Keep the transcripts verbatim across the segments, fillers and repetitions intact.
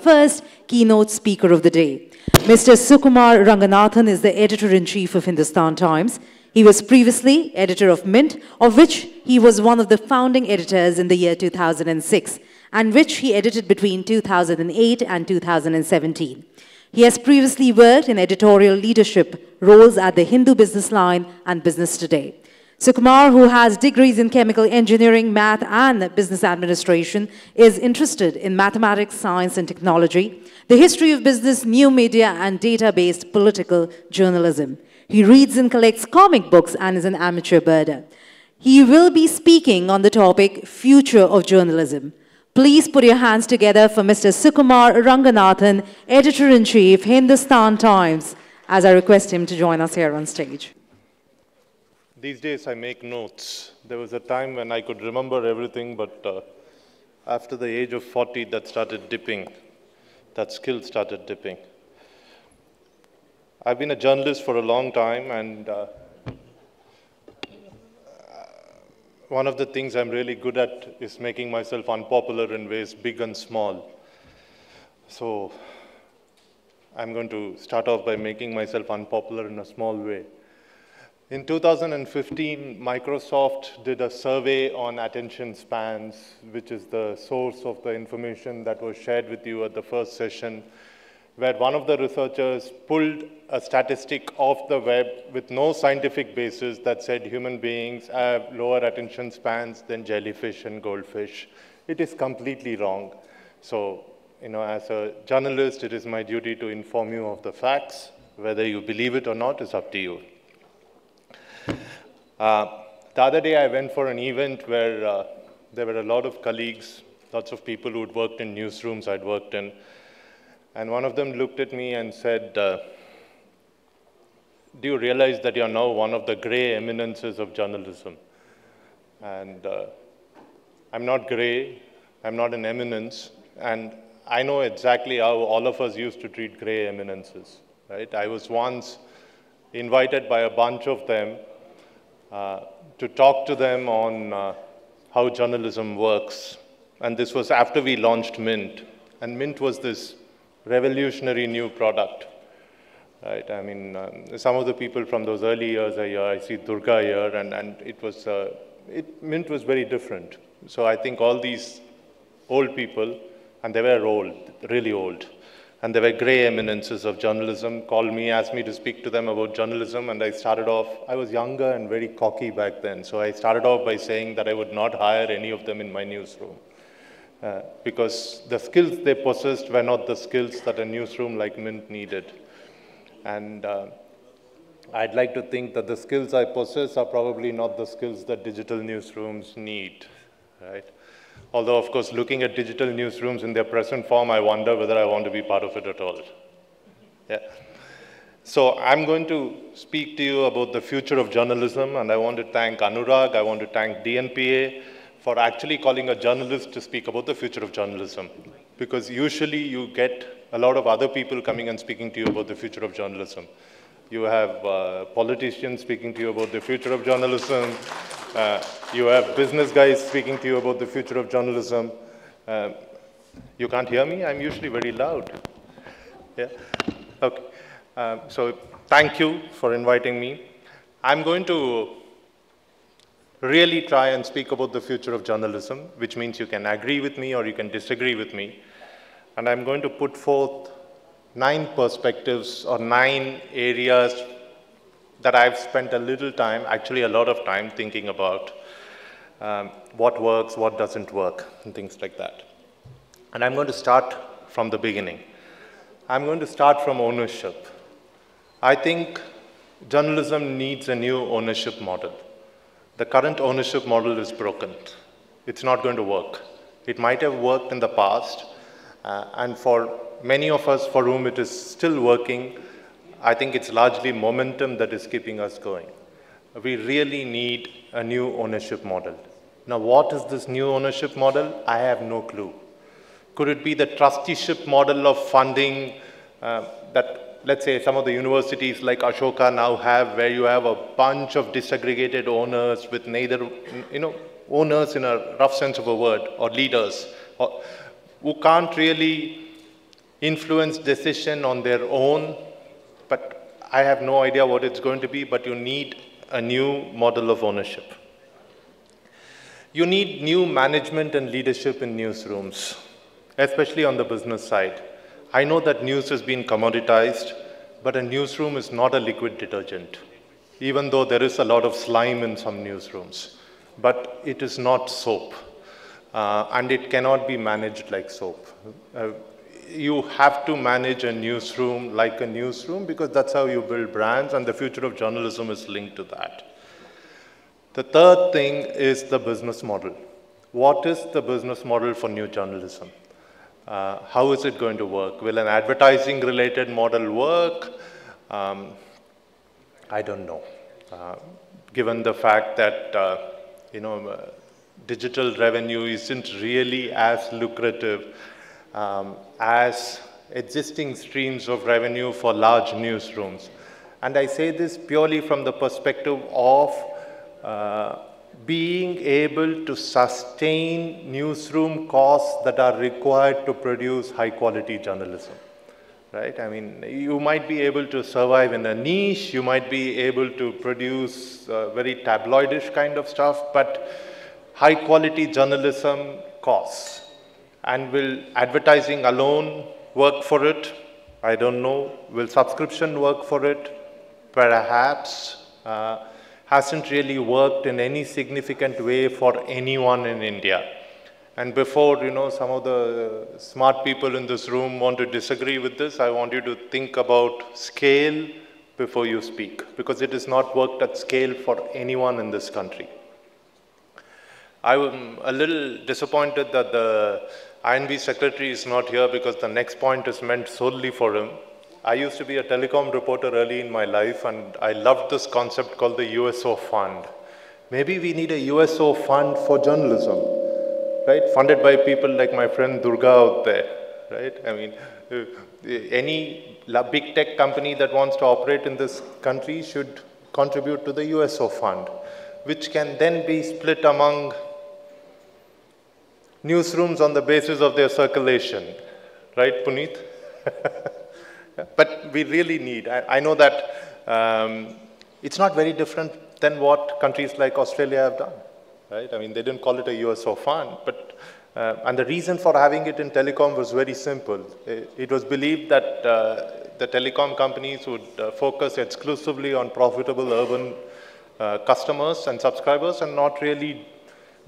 first keynote speaker of the day. Mister Sukumar Ranganathan is the editor-in-chief of Hindustan Times. He was previously editor of Mint, of which he was one of the founding editors in the year two thousand six, and which he edited between two thousand eight and two thousand seventeen. He has previously worked in editorial leadership roles at the Hindu Business Line and Business Today. Sukumar, who has degrees in chemical engineering, math, and business administration, is interested in mathematics, science, and technology, the history of business, new media, and data-based political journalism. He reads and collects comic books and is an amateur birder. He will be speaking on the topic, Future of Journalism. Please put your hands together for Mister Sukumar Ranganathan, Editor-in-Chief, Hindustan Times, as I request him to join us here on stage. These days I make notes. There was a time when I could remember everything, but uh, after the age of forty, that started dipping. That skill started dipping. I've been a journalist for a long time, and uh, one of the things I'm really good at is making myself unpopular in ways big and small. So I'm going to start off by making myself unpopular in a small way. In two thousand fifteen, Microsoft did a survey on attention spans, which is the source of the information that was shared with you at the first session, where one of the researchers pulled a statistic off the web with no scientific basis that said human beings have lower attention spans than jellyfish and goldfish. It is completely wrong. So, you know, as a journalist, it is my duty to inform you of the facts. Whether you believe it or not is up to you. Uh, the other day, I went for an event where uh, there were a lot of colleagues, lots of people who had worked in newsrooms I'd worked in. And one of them looked at me and said, uh, do you realize that you're now one of the gray eminences of journalism? And uh, I'm not gray, I'm not an eminence, and I know exactly how all of us used to treat gray eminences, right? I was once invited by a bunch of them uh, to talk to them on uh, how journalism works. And this was after we launched Mint. And Mint was this revolutionary new product, right? I mean, um, some of the people from those early years are here. I see Durga here, and, and it was, uh, it, Mint was very different. So I think all these old people, and they were old, really old, and they were gray eminences of journalism, called me, asked me to speak to them about journalism, and I started off, I was younger and very cocky back then, so I started off by saying that I would not hire any of them in my newsroom. Uh, because the skills they possessed were not the skills that a newsroom like Mint needed. And uh, I'd like to think that the skills I possess are probably not the skills that digital newsrooms need, right? Although, of course, looking at digital newsrooms in their present form, I wonder whether I want to be part of it at all. Yeah. So I'm going to speak to you about the future of journalism, and I want to thank Anurag, I want to thank D N P A, for actually calling a journalist to speak about the future of journalism. Because usually you get a lot of other people coming and speaking to you about the future of journalism. You have uh, politicians speaking to you about the future of journalism. Uh, you have business guys speaking to you about the future of journalism. Uh, you can't hear me? I'm usually very loud. Yeah? Okay. Um, so thank you for inviting me. I'm going to really try and speak about the future of journalism, which means you can agree with me or you can disagree with me. And I'm going to put forth nine perspectives or nine areas that I've spent a little time, actually a lot of time, thinking about um, what works, what doesn't work, and things like that. And I'm going to start from the beginning. I'm going to start from ownership. I think journalism needs a new ownership model. The current ownership model is broken. It's not going to work. It might have worked in the past, uh, and for many of us for whom it is still working, I think it's largely momentum that is keeping us going. We really need a new ownership model. Now, what is this new ownership model? I have no clue. Could it be the trusteeship model of funding uh, that let's say some of the universities like Ashoka now have, where you have a bunch of disaggregated owners with neither, you know, owners in a rough sense of a word, or leaders, or, who can't really influence decision on their own, but I have no idea what it's going to be, but you need a new model of ownership. You need new management and leadership in newsrooms, especially on the business side. I know that news has been commoditized, but a newsroom is not a liquid detergent, even though there is a lot of slime in some newsrooms. But it is not soap, uh, and it cannot be managed like soap. Uh, you have to manage a newsroom like a newsroom, because that's how you build brands, and the future of journalism is linked to that. The third thing is the business model. What is the business model for new journalism? Uh, how is it going to work? Will an advertising-related model work? Um, I don't know, uh, given the fact that uh, you know, uh, digital revenue isn't really as lucrative um, as existing streams of revenue for large newsrooms. And I say this purely from the perspective of uh, being able to sustain newsroom costs that are required to produce high-quality journalism, right? I mean, you might be able to survive in a niche, you might be able to produce uh, very tabloidish kind of stuff, but high-quality journalism costs. And will advertising alone work for it? I don't know. Will subscription work for it? Perhaps. Uh, hasn't really worked in any significant way for anyone in India. And before, you know, some of the smart people in this room want to disagree with this, I want you to think about scale before you speak, because it has not worked at scale for anyone in this country. I'm a little disappointed that the I N B secretary is not here, because the next point is meant solely for him. I used to be a telecom reporter early in my life, and I loved this concept called the U S O fund. Maybe we need a U S O fund for journalism, right? Funded by people like my friend Durga out there, right? I mean, any big tech company that wants to operate in this country should contribute to the U S O fund, which can then be split among newsrooms on the basis of their circulation, right, Puneet? But we really need, I, I know that um, it's not very different than what countries like Australia have done, right? I mean, they didn't call it a U S O fund, but, uh, and the reason for having it in telecom was very simple. It, it was believed that uh, the telecom companies would uh, focus exclusively on profitable urban uh, customers and subscribers, and not really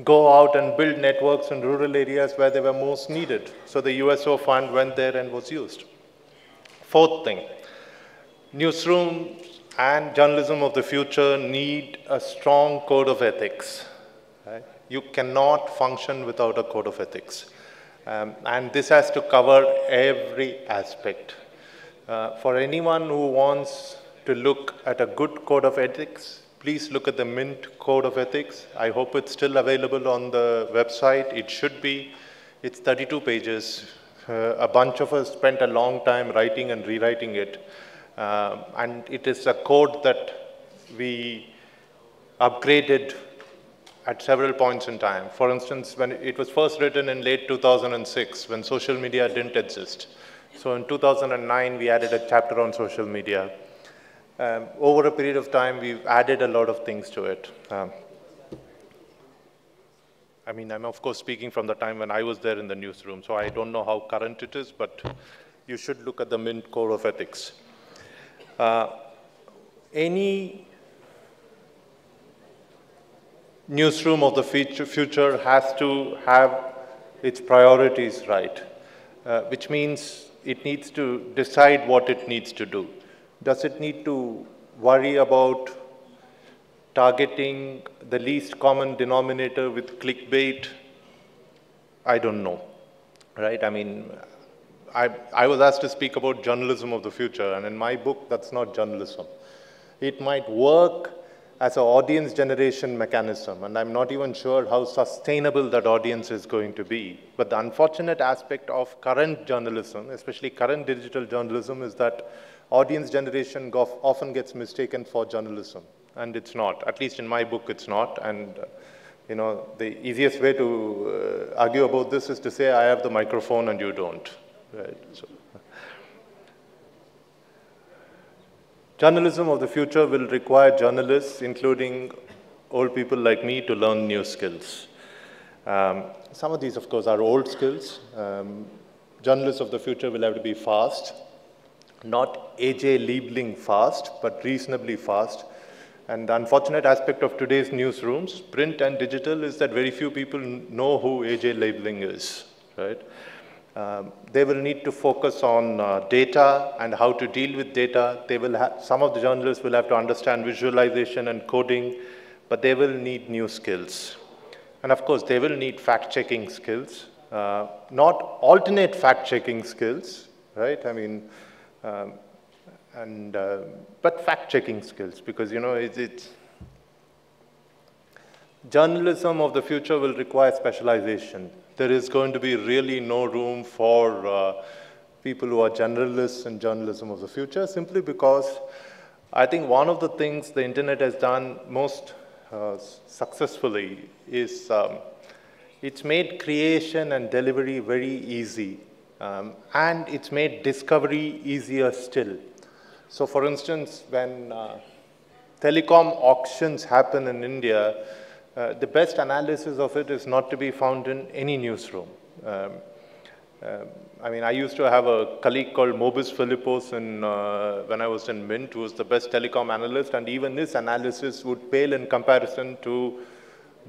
go out and build networks in rural areas where they were most needed. So the U S O fund went there and was used. Fourth thing, newsrooms and journalism of the future need a strong code of ethics. Right? You cannot function without a code of ethics. Um, and this has to cover every aspect. Uh, for anyone who wants to look at a good code of ethics, please look at the Mint code of ethics. I hope it's still available on the website. It should be. It's thirty-two pages. Uh, a bunch of us spent a long time writing and rewriting it, uh, and it is a code that we upgraded at several points in time. For instance, when it was first written in late two thousand six, when social media didn't exist. So in two thousand nine, we added a chapter on social media. Um, over a period of time, we've added a lot of things to it. Um, I mean, I'm of course speaking from the time when I was there in the newsroom, so I don't know how current it is, but you should look at the Mint Code of Ethics. Uh, any newsroom of the future has to have its priorities right, uh, which means it needs to decide what it needs to do. Does it need to worry about targeting the least common denominator with clickbait? I don't know, right? I mean, I, I was asked to speak about journalism of the future, and in my book, that's not journalism. It might work as an audience generation mechanism, and I'm not even sure how sustainable that audience is going to be. But the unfortunate aspect of current journalism, especially current digital journalism, is that audience generation often gets mistaken for journalism. And it's not, at least in my book, it's not. And uh, you know, the easiest way to uh, argue about this is to say, I have the microphone and you don't. Right? So, Journalism of the future will require journalists, including old people like me, to learn new skills. Um, some of these, of course, are old skills. Um, journalists of the future will have to be fast, not A J Liebling fast, but reasonably fast. And the unfortunate aspect of today's newsrooms, print and digital, is that very few people know who A J Liebling is, right? Um, they will need to focus on uh, data and how to deal with data. They will have, some of the journalists will have to understand visualization and coding, but they will need new skills. And of course, they will need fact-checking skills, uh, not alternate fact-checking skills, right? I mean, um, and, uh, but fact-checking skills, because, you know, it's, it's... Journalism of the future will require specialization. There is going to be really no room for uh, people who are generalists in journalism of the future, simply because I think one of the things the internet has done most uh, successfully is um, it's made creation and delivery very easy, um, and it's made discovery easier still. So for instance, when uh, telecom auctions happen in India, Uh, the best analysis of it is not to be found in any newsroom. Um, uh, I mean, I used to have a colleague called Mobis Philippos in, uh, when I was in Mint, who was the best telecom analyst, and even his analysis would pale in comparison to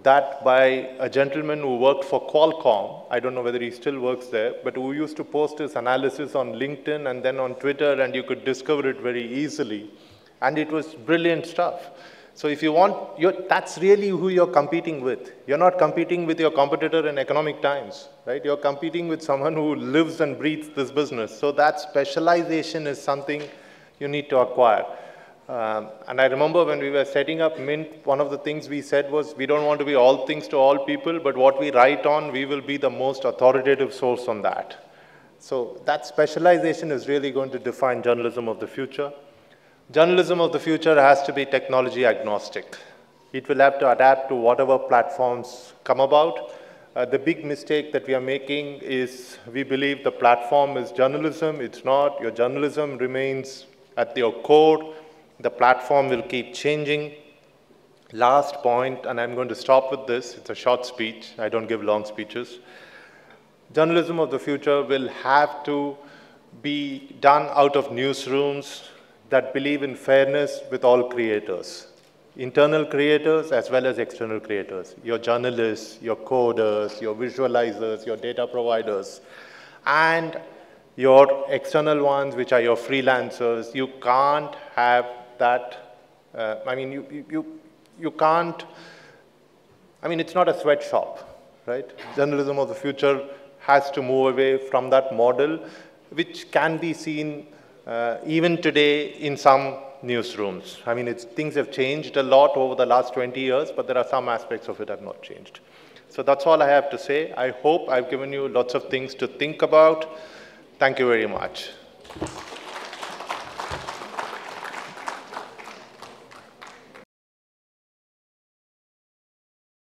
that by a gentleman who worked for Qualcomm. I don't know whether he still works there, but who used to post his analysis on LinkedIn and then on Twitter, and you could discover it very easily. And it was brilliant stuff. So if you want, you're, that's really who you're competing with. You're not competing with your competitor in Economic Times, right? You're competing with someone who lives and breathes this business. So that specialization is something you need to acquire. Um, and I remember when we were setting up Mint, one of the things we said was, we don't want to be all things to all people, but what we write on, we will be the most authoritative source on that. So that specialization is really going to define journalism of the future. Journalism of the future has to be technology agnostic. It will have to adapt to whatever platforms come about. Uh, the big mistake that we are making is we believe the platform is journalism. It's not. Your journalism remains at your core. The platform will keep changing. Last point, and I'm going to stop with this. It's a short speech. I don't give long speeches. Journalism of the future will have to be done out of newsrooms that believe in fairness with all creators, internal creators as well as external creators, your journalists, your coders, your visualizers, your data providers, and your external ones, which are your freelancers. You can't have that, uh, I mean, you, you, you can't, I mean, it's not a sweatshop, right? Journalism of the future has to move away from that model, which can be seen Uh, even today in some newsrooms. I mean, it's, things have changed a lot over the last twenty years, but there are some aspects of it that have not changed. So that's all I have to say. I hope I've given you lots of things to think about. Thank you very much.